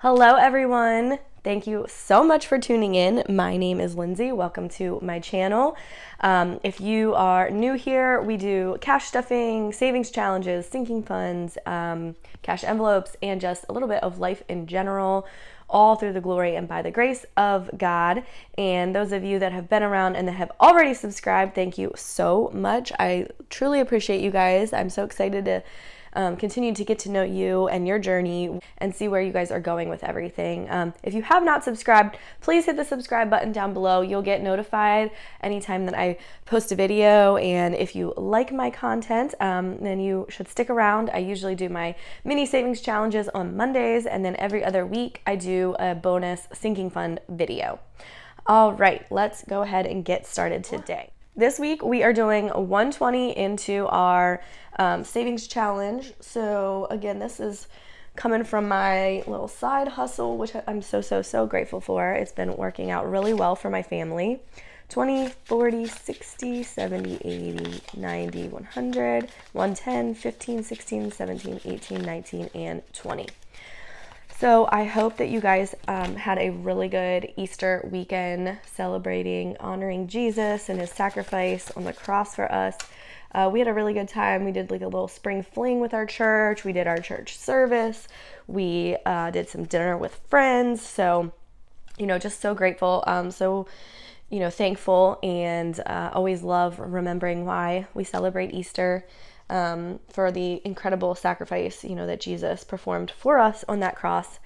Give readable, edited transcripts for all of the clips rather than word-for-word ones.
Hello everyone, thank you so much for tuning in. My name is Lindsay, welcome to my channel. If you are new here, we do cash stuffing, savings challenges, sinking funds, cash envelopes, and just a little bit of life in general, all through the glory and by the grace of God. And those of you that have been around and that have already subscribed, thank you so much. I truly appreciate you guys. I'm so excited to continue to get to know you and your journey and see where you guys are going with everything. If you have not subscribed, please hit the subscribe button down below. You'll get notified anytime that I post a video. And if you like my content, then you should stick around. I usually do my mini savings challenges on Mondays, and then every other week I do a bonus sinking fund video. All right, let's go ahead and get started today. This week we are doing 120 into our savings challenge. So again, this is coming from my little side hustle, which I'm so grateful for. It's been working out really well for my family. 20, 40, 60, 70, 80, 90, 100, 110, 15, 16, 17, 18, 19, and 20. So I hope that you guys had a really good Easter weekend celebrating, honoring Jesus and his sacrifice on the cross for us. We had a really good time. We did like a little spring fling with our church. We did our church service. We did some dinner with friends. So, you know, just so grateful. So, you know, thankful, and always love remembering why we celebrate Easter. For the incredible sacrifice, you know, that Jesus performed for us on that cross.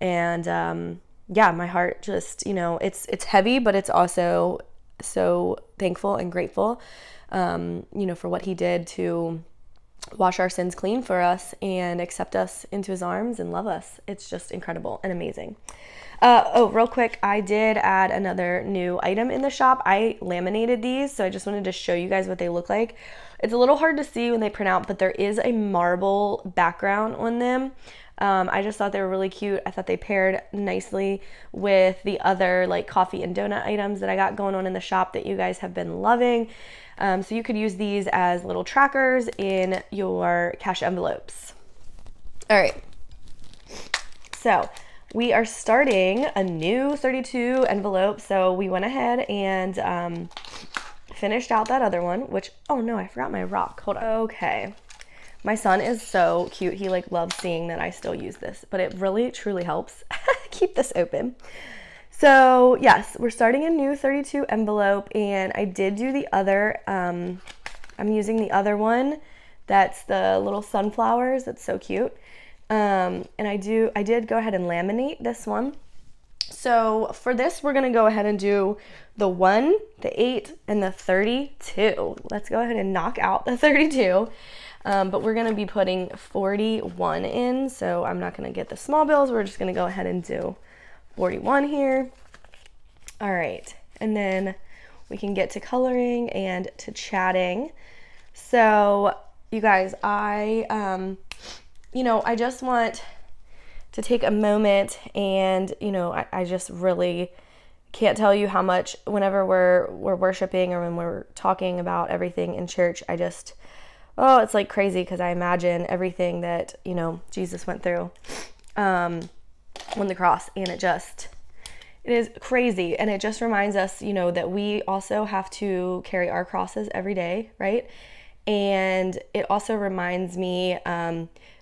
And yeah, my heart just, you know, it's heavy, but it's also so thankful and grateful, you know, for what he did to wash our sins clean for us and accept us into his arms and love us. It's just incredible and amazing. Oh, real quick, I did add another new item in the shop. I laminated these, so I just wanted to show you guys what they look like. It's a little hard to see when they print out, but there is a marble background on them. I just thought they were really cute. I thought they paired nicely with the other like coffee and donut items that I got going on in the shop that you guys have been loving. So you could use these as little trackers in your cash envelopes. All right, so we are starting a new 32 envelope. So we went ahead and finished out that other one, which, oh no, I forgot my rock. Hold on. Okay. My son is so cute. He like loves seeing that I still use this, but it really truly helps keep this open. So yes, we're starting a new 32 envelope, and I did do the other, I'm using the other one. That's the little sunflowers. That's so cute. And I did go ahead and laminate this one. So for this, we're going to go ahead and do the 1, the 8, and the 32. Let's go ahead and knock out the 32. But we're going to be putting 41 in, so I'm not going to get the small bills. We're just going to go ahead and do 41 here. All right. And then we can get to coloring and to chatting. So you guys, you know, I just want to take a moment, and you know, I just really can't tell you how much whenever we're worshiping or when we're talking about everything in church, I just, oh, it's like crazy, because I imagine everything that, you know, Jesus went through on the cross, and it is crazy. And it just reminds us, you know, that we also have to carry our crosses every day, right? And it also reminds me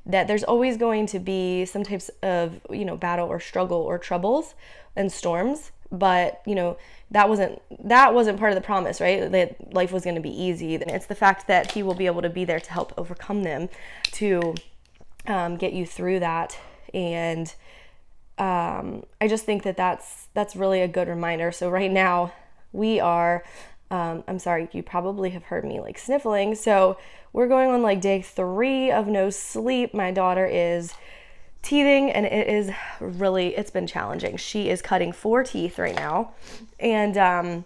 that there's always going to be some types of, you know, battle or struggle or troubles and storms, but you know, that wasn't part of the promise, right? That life was going to be easy. It's the fact that he will be able to be there to help overcome them, to get you through that. And I just think that that's really a good reminder. So right now we are, I'm sorry, you probably have heard me like sniffling. So we're going on like day 3 of no sleep. My daughter is teething, and it is really, it's been challenging. She is cutting 4 teeth right now, and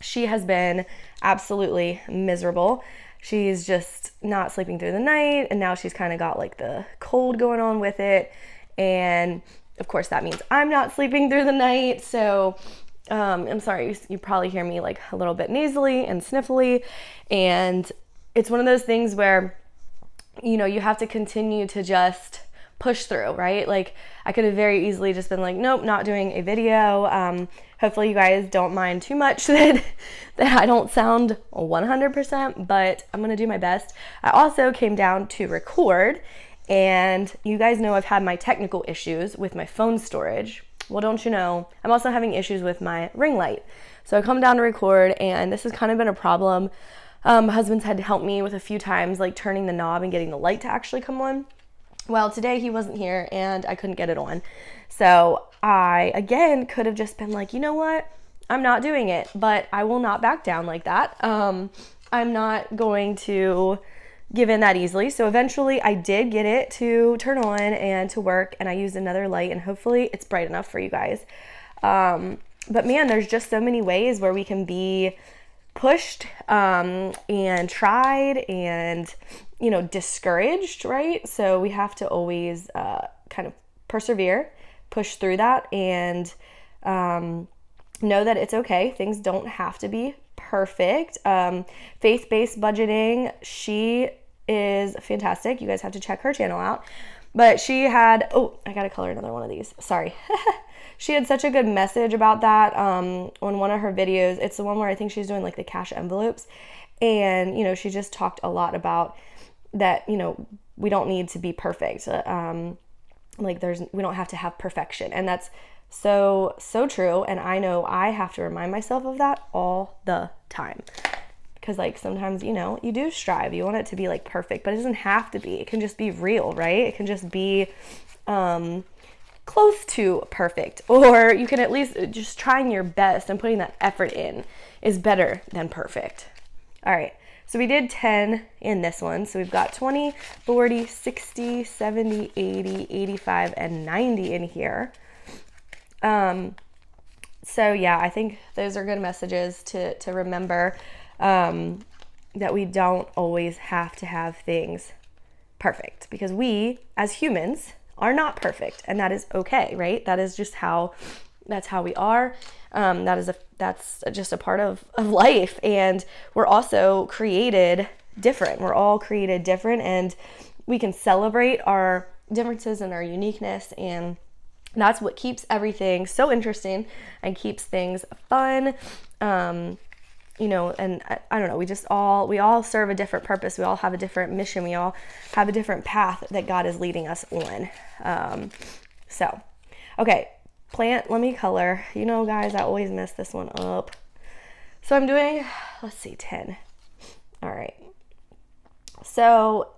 she has been absolutely miserable. She's just not sleeping through the night, and now she's kind of got like the cold going on with it. And of course that means I'm not sleeping through the night. So I'm sorry, you probably hear me like a little bit nasally and sniffly. And it's one of those things where, you know, you have to continue to just push through, right? Like, I could have very easily just been like, nope, not doing a video. Hopefully you guys don't mind too much that I don't sound 100%, but I'm gonna do my best. I also came down to record, and you guys know I've had my technical issues with my phone storage. Well, don't you know, I'm also having issues with my ring light. So I come down to record, and this has kind of been a problem. My husband's had to help me with a few times, like turning the knob and getting the light to actually come on. Well, today he wasn't here and I couldn't get it on. So I, again, could have just been like, you know what? I'm not doing it, but I will not back down like that. I'm not going to give in that easily. So eventually I did get it to turn on and to work, and I used another light, and hopefully it's bright enough for you guys. But man, there's just so many ways where we can be pushed and tried and, you know, discouraged, right? So we have to always kind of persevere, push through that, and know that it's okay. Things don't have to be perfect. Faith-based budgeting, she is fantastic. You guys have to check her channel out. But she had, oh, I gotta color another one of these, sorry. She had such a good message about that on one of her videos. It's the one where I think she's doing like the cash envelopes. And, you know, she just talked a lot about that, you know, we don't need to be perfect. Like we don't have to have perfection. And that's so, so true. And I know I have to remind myself of that all the time. Because like sometimes, you know, you do strive, you want it to be like perfect, but it doesn't have to be. It can just be real, right? It can just be close to perfect, or you can at least just trying your best and putting that effort in is better than perfect. All right, so we did 10 in this one. So we've got 20, 40, 60, 70, 80, 85, and 90 in here. So yeah, I think those are good messages to remember. That we don't always have to have things perfect, because we as humans are not perfect, and that is okay, right? That is just how, that's how we are. That's just a part of life. And we're also created different. We're all created different, and we can celebrate our differences and our uniqueness, and that's what keeps everything so interesting and keeps things fun. You know, and I don't know, we all serve a different purpose. We all have a different mission. We all have a different path that God is leading us on. So, okay, let me color. You know, guys, I always mess this one up. So I'm doing, let's see, 10. All right. So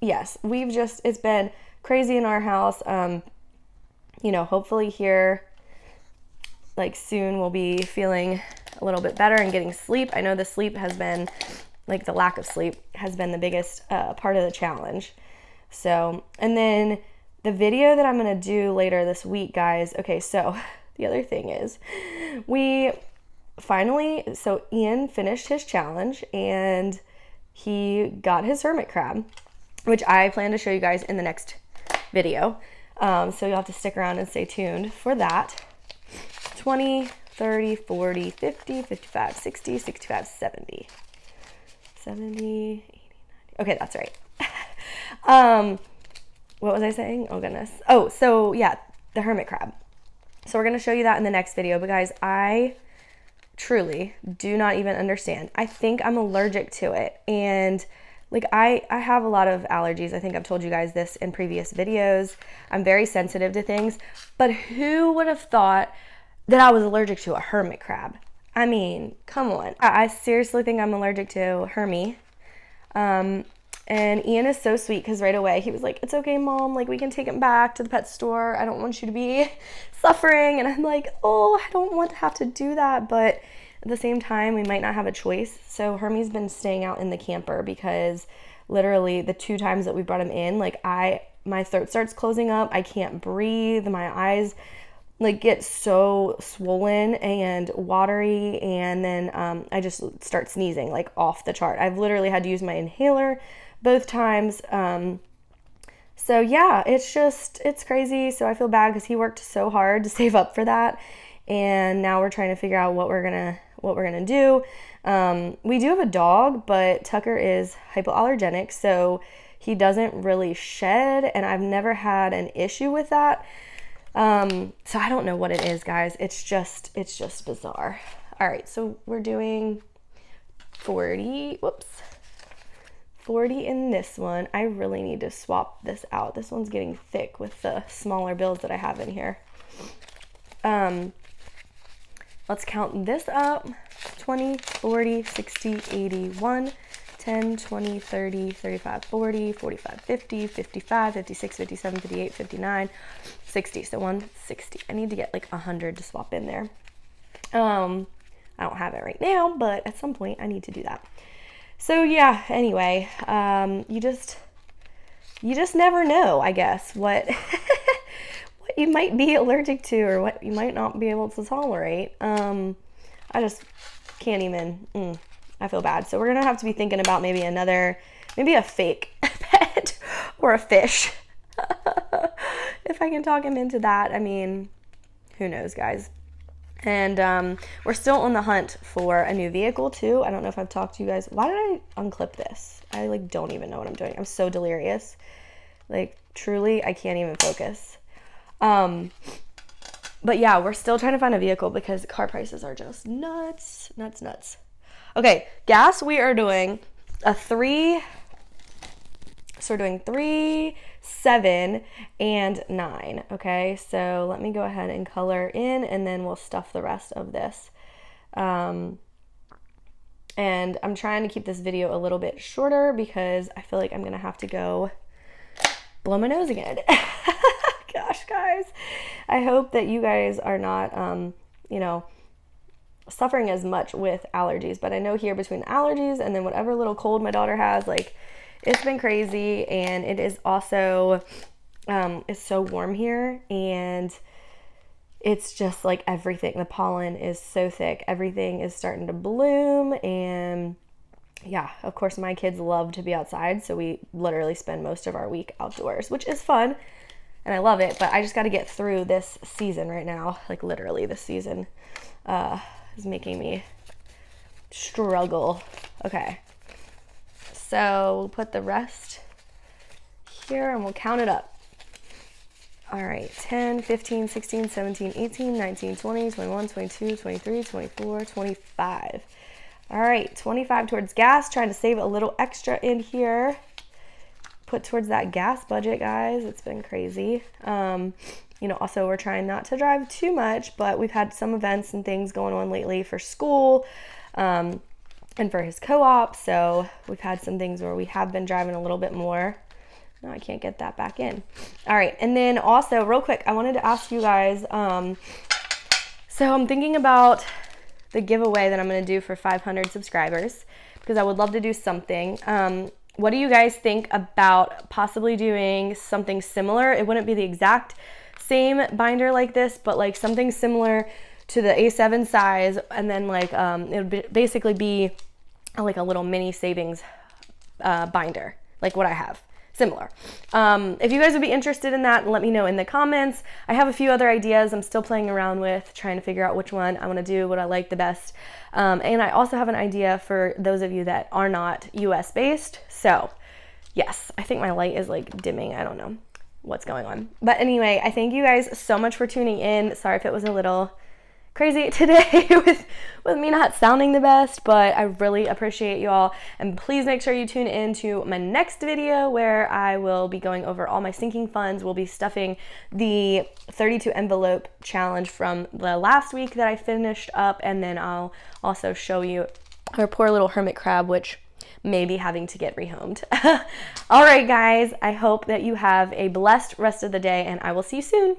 yes, it's been crazy in our house. You know, hopefully here, like soon we'll be feeling a little bit better and getting sleep. I know the sleep has been, like the lack of sleep has been the biggest part of the challenge. So, and then the video that I'm gonna do later this week, guys. Okay, so the other thing is we finally, so Ian finished his challenge and he got his hermit crab, which I plan to show you guys in the next video. So you'll have to stick around and stay tuned for that. 20, 30, 40, 50, 55, 60, 65, 70, 80, 90. Okay, that's right. What was I saying? Oh, goodness. Oh, so yeah, the hermit crab. So we're going to show you that in the next video, but guys, I truly do not even understand. I think I'm allergic to it. And like I have a lot of allergies. I think I've told you guys this in previous videos. I'm very sensitive to things, but who would have thought that I was allergic to a hermit crab? I mean, come on. I seriously think I'm allergic to Hermie. And Ian is so sweet, because right away he was like, it's okay, Mom, like we can take him back to the pet store. I don't want you to be suffering. And I'm like, oh, I don't want to have to do that. But at the same time, we might not have a choice. So Hermie's been staying out in the camper, because literally the two times that we brought him in, like my throat starts closing up. I can't breathe. My eyes like get so swollen and watery, and then I just start sneezing like off the chart. I've literally had to use my inhaler both times. So yeah, it's crazy. So I feel bad, because he worked so hard to save up for that, and now we're trying to figure out what we're gonna do. We do have a dog, but Tucker is hypoallergenic, so He doesn't really shed, and I've never had an issue with that. So I don't know what it is, guys. It's just bizarre. All right, so we're doing 40, whoops, 40 in this one. I really need to swap this out. This one's getting thick with the smaller bills that I have in here. Let's count this up. 20, 40, 60, 80, 1, 10, 20, 30, 35, 40, 45, 50, 55, 56, 57, 58, 59, 60. So 160. I need to get like 100 to swap in there. I don't have it right now, but at some point I need to do that. So yeah, anyway, you just never know, I guess, what what you might be allergic to or what you might not be able to tolerate. I just can't even, I feel bad. So we're going to have to be thinking about maybe another, maybe a fake pet or a fish. If I can talk him into that, I mean, who knows, guys. And we're still on the hunt for a new vehicle too. I don't know if I've talked to you guys. Why did I unclip this? I like don't even know what I'm doing. I'm so delirious. Like truly, I can't even focus. But yeah, we're still trying to find a vehicle because car prices are just nuts, nuts, nuts. Okay, gas, we are doing a 3. So we're doing 3, 7, and 9. Okay, so let me go ahead and color in, and then we'll stuff the rest of this. And I'm trying to keep this video a little bit shorter because I feel like I'm gonna have to go blow my nose again. Gosh, guys, I hope that you guys are not, you know, suffering as much with allergies. But I know here between allergies and then whatever little cold my daughter has, like, it's been crazy. And it is also, it's so warm here, and it's just like everything, the pollen is so thick, everything is starting to bloom. And yeah, of course my kids love to be outside, so we literally spend most of our week outdoors, which is fun and I love it, but I just got to get through this season right now. Like literally this season is making me struggle. Okay, so we'll put the rest here and we'll count it up. All right, 10, 15, 16, 17, 18, 19, 20, 21, 22, 23, 24, 25. All right, 25 towards gas, trying to save a little extra in here. Put towards that gas budget, guys. It's been crazy. You know, also we're trying not to drive too much, but we've had some events and things going on lately for school. And for his co-op, so we've had some things where we have been driving a little bit more. No, I can't get that back in. All right, and then also real quick, I wanted to ask you guys, so I'm thinking about the giveaway that I'm going to do for 500 subscribers, because I would love to do something. What do you guys think about possibly doing something similar? It wouldn't be the exact same binder like this, but like something similar to the A7 size, and then like it would basically be like a little mini savings binder, like what I have, similar. If you guys would be interested in that, let me know in the comments. I have a few other ideas I'm still playing around with, trying to figure out which one I want to do, what I like the best. And I also have an idea for those of you that are not US based. So yes, I think my light is like dimming. I don't know what's going on. But anyway, I thank you guys so much for tuning in. Sorry if it was a little crazy today with me not sounding the best, but I really appreciate you all. And please make sure you tune in to my next video where I will be going over all my sinking funds. We'll be stuffing the 32 envelope challenge from the last week that I finished up, and then I'll also show you our poor little hermit crab, which may be having to get rehomed. All right, guys, I hope that you have a blessed rest of the day, and I will see you soon.